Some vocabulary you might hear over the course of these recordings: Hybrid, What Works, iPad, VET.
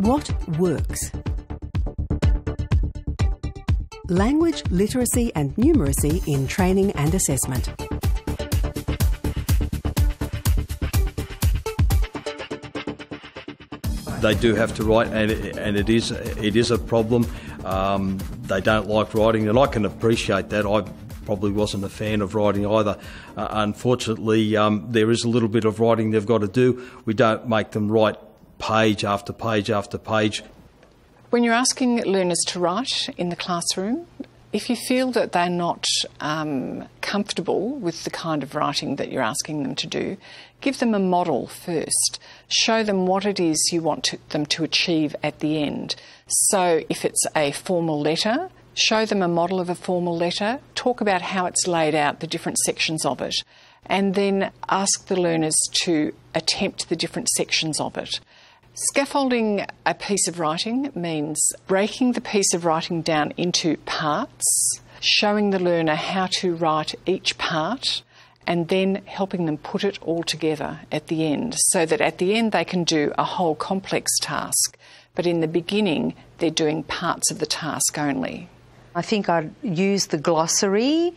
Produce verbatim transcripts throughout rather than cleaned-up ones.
What works? Language, literacy and numeracy in training and assessment. They do have to write, and it, and it is it is a problem. Um, they don't like writing, and I can appreciate that. I probably wasn't a fan of writing either. Uh, unfortunately, um, there is a little bit of writing they've got to do. We don't make them write page after page after page. When you're asking learners to write in the classroom, if you feel that they're not um, comfortable with the kind of writing that you're asking them to do, give them a model first. Show them what it is you want to, them to achieve at the end. So if it's a formal letter, show them a model of a formal letter, talk about how it's laid out, the different sections of it, and then ask the learners to attempt the different sections of it. Scaffolding a piece of writing means breaking the piece of writing down into parts, showing the learner how to write each part, and then helping them put it all together at the end, so that at the end they can do a whole complex task. But in the beginning, they're doing parts of the task only. I think I'd use the glossary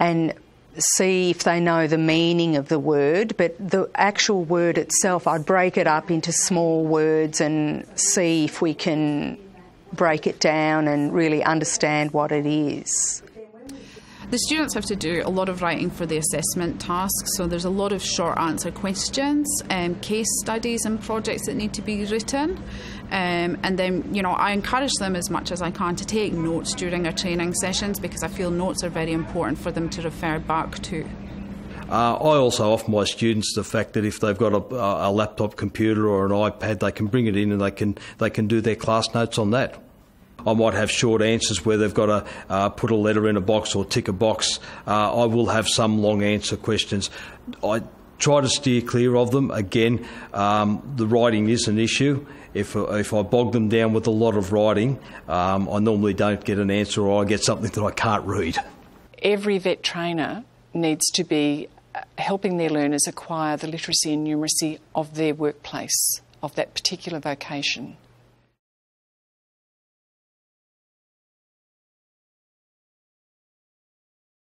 and see if they know the meaning of the word, but the actual word itself, I'd break it up into small words and see if we can break it down and really understand what it is. The students have to do a lot of writing for the assessment tasks, so there's a lot of short answer questions, um, case studies and projects that need to be written. Um, and then, you know, I encourage them as much as I can to take notes during our training sessions, because I feel notes are very important for them to refer back to. Uh, I also offer my students the fact that if they've got a, a laptop computer or an iPad, they can bring it in and they can, they can do their class notes on that. I might have short answers where they've got to uh, put a letter in a box or tick a box. Uh, I will have some long answer questions. I try to steer clear of them. Again, um, the writing is an issue. If, if I bog them down with a lot of writing, um, I normally don't get an answer, or I get something that I can't read. Every VET trainer needs to be helping their learners acquire the literacy and numeracy of their workplace, of that particular vocation.